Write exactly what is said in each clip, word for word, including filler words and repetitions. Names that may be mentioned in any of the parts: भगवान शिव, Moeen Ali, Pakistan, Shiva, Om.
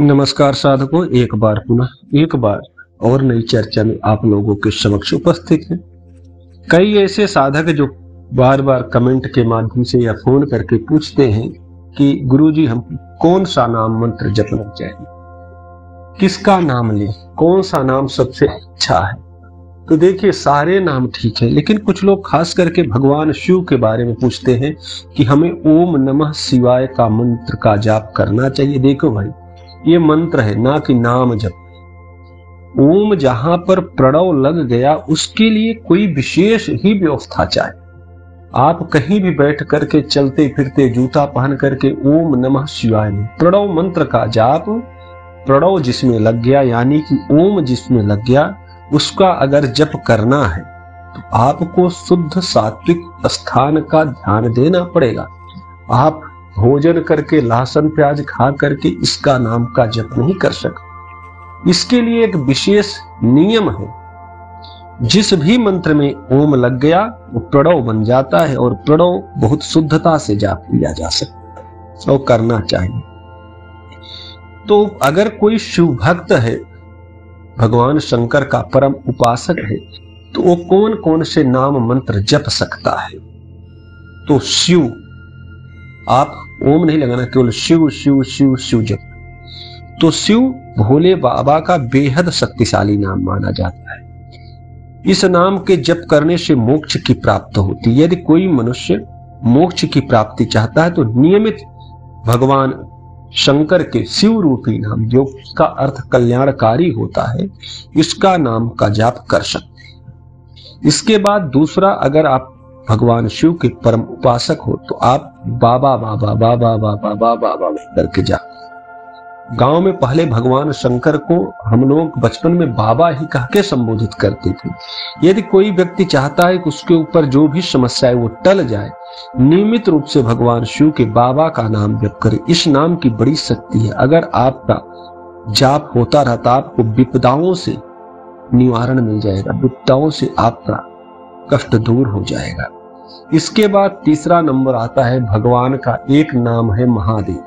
नमस्कार साधकों, एक बार पुनः एक बार और नई चर्चा में आप लोगों के समक्ष उपस्थित हैं। कई ऐसे साधक जो बार बार कमेंट के माध्यम से या फोन करके पूछते हैं कि गुरुजी हम कौन सा नाम मंत्र जपना चाहिए, किसका नाम लें, कौन सा नाम सबसे अच्छा है। तो देखिए, सारे नाम ठीक है, लेकिन कुछ लोग खास करके भगवान शिव के बारे में पूछते हैं कि हमें ओम नमः शिवाय का मंत्र का जाप करना चाहिए। देखो भाई, ये मंत्र है, ना कि नाम जप। ओम जहां पर प्रणव लग गया उसके लिए कोई विशेष ही व्यवस्था चाहिए। आप कहीं भी बैठ करके, चलते फिरते, जूता पहन करके ओम नमः शिवाय प्रणव मंत्र का जाप, प्रणव जिसमें लग गया यानी कि ओम जिसमें लग गया, उसका अगर जप करना है तो आपको शुद्ध सात्विक स्थान का ध्यान देना पड़ेगा। आप भोजन करके, लहसुन प्याज खा करके इसका नाम का जप नहीं कर सकते। इसके लिए एक विशेष नियम है। जिस भी मंत्र में ओम लग गया वो प्रणव बन जाता है, और प्रणव बहुत शुद्धता से जाप लिया जा सकता और करना चाहिए। तो अगर कोई शिव भक्त है, भगवान शंकर का परम उपासक है, तो वो कौन कौन से नाम मंत्र जप सकता है। तो शिव, आप ओम नहीं लगाना, केवल शिव शिव शिव शिव जप। तो शिव भोले बाबा का बेहद शक्तिशाली नाम माना जाता है। इस नाम के जप करने से मोक्ष की प्राप्ति होती है। यदि कोई मनुष्य मोक्ष की प्राप्ति चाहता है तो नियमित भगवान शंकर के शिव रूपी नाम, जो का अर्थ कल्याणकारी होता है, इसका नाम का जाप कर सकते हैं। इसके बाद दूसरा, अगर आप भगवान शिव के परम उपासक हो तो आप बाबा बाबा बाबा बाबा बाबा बाबा करके जाप। गांव में पहले भगवान शंकर को हम लोग बचपन में बाबा ही कह के संबोधित करते थे। यदि कोई व्यक्ति चाहता है कि उसके ऊपर जो भी समस्या है वो टल जाए, नियमित रूप से भगवान शिव के बाबा का नाम जप करे। इस नाम की बड़ी शक्ति है। अगर आपका जाप होता रहता आपको विपदाओं से निवारण मिल जाएगा, विपदाओं से आपका कष्ट दूर हो जाएगा। इसके बाद तीसरा नंबर आता है, भगवान का एक नाम है महादेव।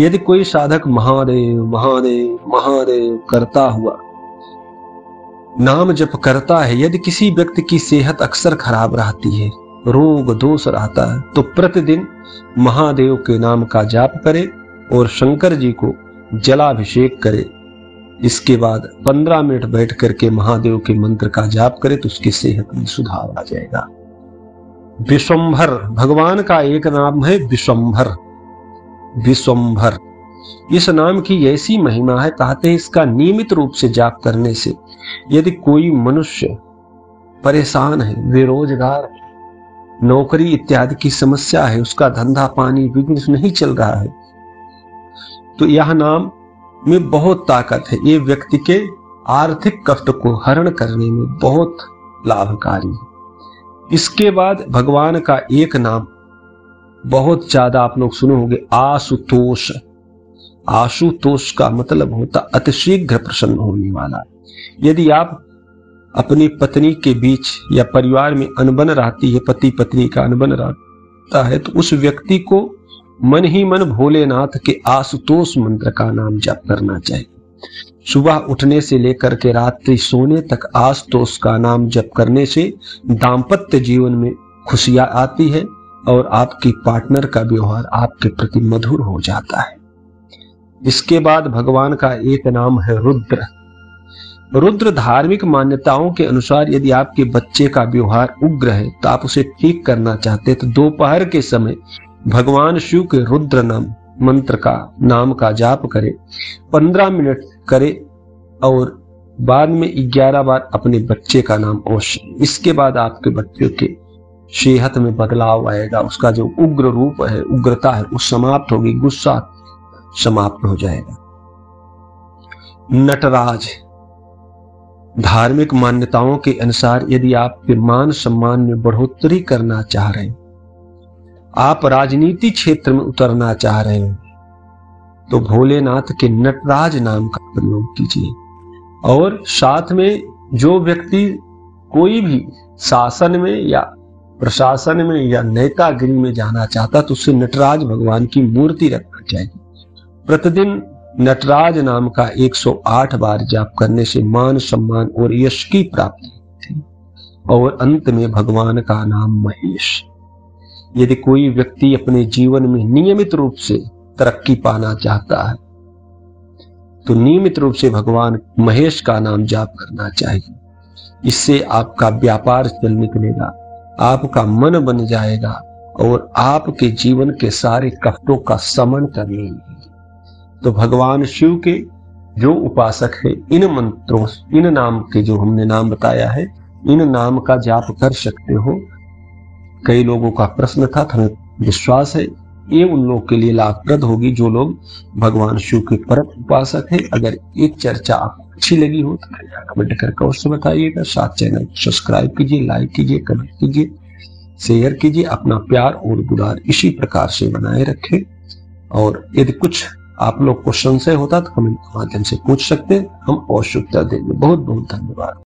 यदि कोई साधक महादेव महादेव महादेव करता हुआ नाम जप करता है, यदि किसी व्यक्ति की सेहत अक्सर खराब रहती है, रोग दोष रहता है, तो प्रतिदिन महादेव के नाम का जाप करे और शंकर जी को जलाभिषेक करे। इसके बाद पंद्रह मिनट बैठ करके महादेव के मंत्र का जाप करे तो उसकी सेहत में सुधार आ जाएगा। विश्वम्भर, भगवान का एक नाम है विश्वम्भर। विश्वम्भर इस नाम की ऐसी महिमा है, कहते हैं इसका नियमित रूप से जाप करने से यदि कोई मनुष्य परेशान है, बेरोजगार, नौकरी इत्यादि की समस्या है, उसका धंधा पानी बिजनेस नहीं चल रहा है, तो यह नाम में बहुत ताकत है। ये व्यक्ति के आर्थिक कष्ट को हरण करने में बहुत लाभकारी है। इसके बाद भगवान का एक नाम बहुत ज्यादा आप लोग सुने होंगे, आशुतोष। आशुतोष का मतलब होता अतिशीघ्र प्रसन्न होने वाला। यदि आप अपनी पत्नी के बीच या परिवार में अनबन रहती है, पति पत्नी का अनबन रहता है, तो उस व्यक्ति को मन ही मन भोलेनाथ के आशुतोष मंत्र का नाम जप करना चाहिए। सुबह उठने से लेकर के रात्रि सोने तक आशुतोष का नाम जप करने से दाम्पत्य जीवन में खुशियां आती है और आपकी पार्टनर का व्यवहार आपके प्रति मधुर हो जाता है। इसके बाद भगवान का एक नाम है रुद्र। रुद्र धार्मिक मान्यताओं के अनुसार यदि आपके बच्चे का व्यवहार उग्र है तो आप उसे ठीक करना चाहते हैं तो दोपहर के समय भगवान शिव के रुद्र नाम मंत्र का नाम का जाप करे, पंद्रह मिनट करे, और बाद में ग्यारह बार अपने बच्चे का नाम अवश्य। इसके बाद आपके बच्चों के सेहत में बदलाव आएगा। उसका जो उग्र रूप है, उग्रता है, वो समाप्त होगी, गुस्सा समाप्त हो जाएगा। नटराज, धार्मिक मान्यताओं के अनुसार यदि आपके मान सम्मान में बढ़ोतरी करना चाह रहे हैं, आप राजनीति क्षेत्र में उतरना चाह रहे हैं, तो भोलेनाथ के नटराज नाम का प्रयोग कीजिए। और साथ में जो व्यक्ति कोई भी शासन में या प्रशासन में या नेतागिरी में जाना चाहता तो उसे नटराज भगवान की मूर्ति रखना चाहिए। प्रतिदिन नटराज नाम का एक सौ आठ बार जाप करने से मान सम्मान और यश की प्राप्ति होती है। और अंत में भगवान का नाम महेश। यदि कोई व्यक्ति अपने जीवन में नियमित रूप से तरक्की पाना चाहता है तो नियमित रूप से भगवान महेश का नाम जाप करना चाहिए। इससे आपका व्यापार चल निकलेगा, आपका मन बन जाएगा और आपके जीवन के सारे कष्टों का शमन कर लेंगे। तो भगवान शिव के जो उपासक है इन मंत्रों, इन नाम के जो हमने नाम बताया है, इन नाम का जाप कर सकते हो। कई लोगों का प्रश्न था, हमें विश्वास है ये उन लोगों के लिए लाभप्रद होगी जो लोग भगवान शिव के परम उपासक है। अगर एक चर्चा आपको अच्छी लगी हो तो कमेंट करके अवश्य बताइएगा। साथ चैनल सब्सक्राइब कीजिए, लाइक कीजिए, कमेंट कीजिए, शेयर कीजिए। अपना प्यार और गुजार इसी प्रकार से बनाए रखें। और यदि कुछ आप लोग को संशय होता तो कमेंट के माध्यम से पूछ सकते, हम अवश्य उत्तर देंगे। बहुत बहुत धन्यवाद।